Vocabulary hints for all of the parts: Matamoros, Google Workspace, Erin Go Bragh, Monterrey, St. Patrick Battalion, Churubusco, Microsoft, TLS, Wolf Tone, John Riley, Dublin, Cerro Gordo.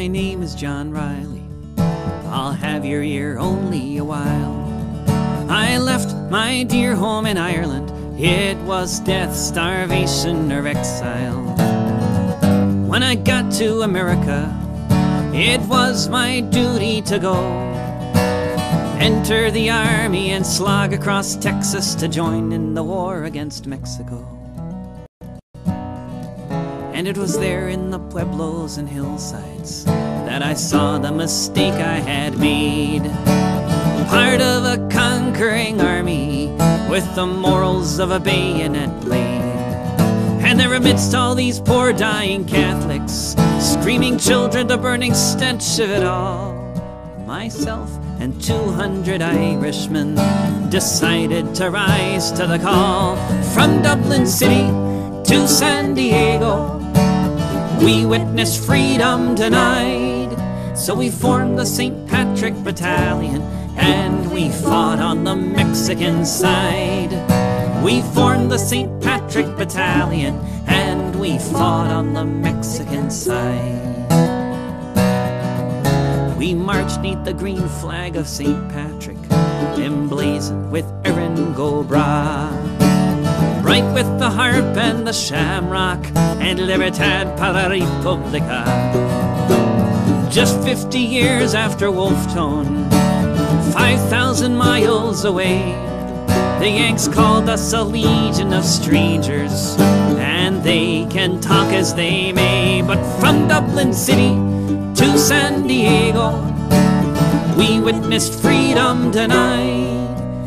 My name is John Riley, I'll have your ear only a while. I left my dear home in Ireland, it was death, starvation, or exile. When I got to America, it was my duty to go, enter the army and slog across Texas to join in the war against Mexico. And it was there in the pueblos and hillsides that I saw the mistake I had made. Part of a conquering army with the morals of a bayonet blade. And there amidst all these poor dying Catholics, screaming children, the burning stench of it all, myself and 200 Irishmen decided to rise to the call. From Dublin City to San Diego, we witnessed freedom denied. So we formed the St. Patrick Battalion, and we fought on the Mexican side. We formed the St. Patrick Battalion, and we fought on the Mexican side. We marched 'neath the green flag of St. Patrick, emblazoned with Erin Go Bragh. Bright with the harp and the shamrock, and Libertad para Republica. Just 50 years after Wolf Tone, 5,000 miles away, the Yanks called us a legion of strangers, and they can talk as they may. But from Dublin City to San Diego, we witnessed freedom denied.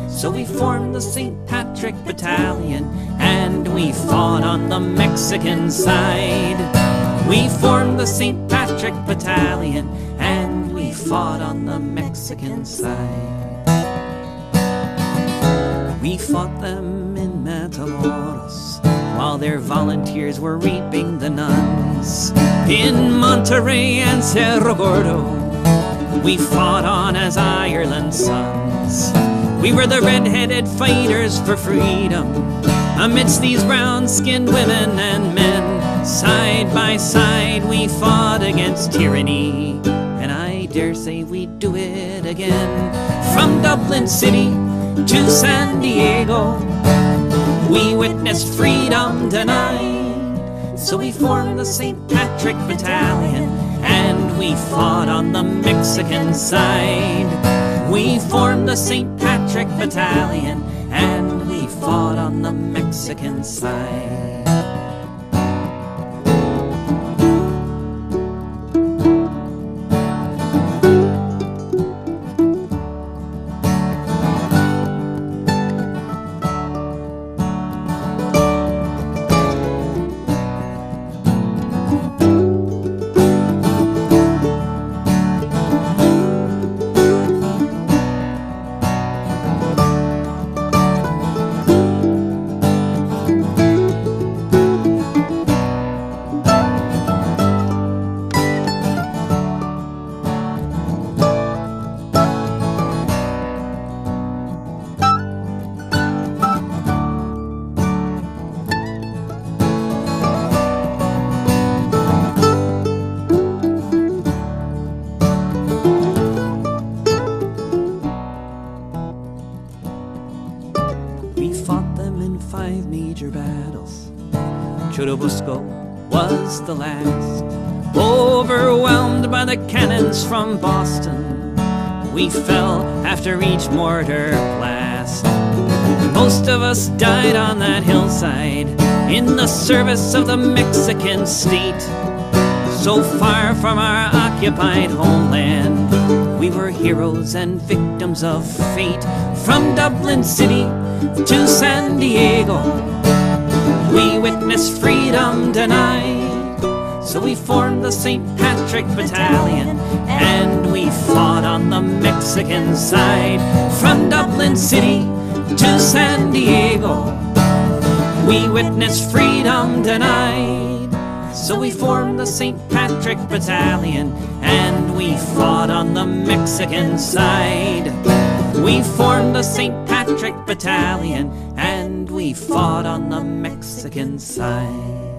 So we formed the St. Patrick Battalion, and we fought on the Mexican side. We formed the St. Patrick Battalion, and we fought on the Mexican side. We fought them in Matamoros while their volunteers were reaping the nuns. In Monterrey and Cerro Gordo, we fought on as Ireland's sons. We were the red-headed fighters for freedom amidst these brown-skinned women and men. Side by side we fought against tyranny, and I dare say we'd do it again. From Dublin City to San Diego, we witnessed freedom denied. So we formed the St. Patrick Battalion, and we fought on the Mexican side. We formed the St. Patrick Battalion, and we fought on the Mexican side. Battles, Churubusco was the last. Overwhelmed by the cannons from Boston, we fell after each mortar blast. Most of us died on that hillside in the service of the Mexican state. So far from our occupied homeland, we were heroes and victims of fate. From Dublin City to San Diego, we witnessed freedom denied. So we formed the St. Patrick Battalion, and we fought on the Mexican side. From Dublin City to San Diego, we witnessed freedom denied. So we formed the St. Patrick Battalion, and we fought on the Mexican side. We formed the St. Patrick Battalion, and we fought on the Mexican side.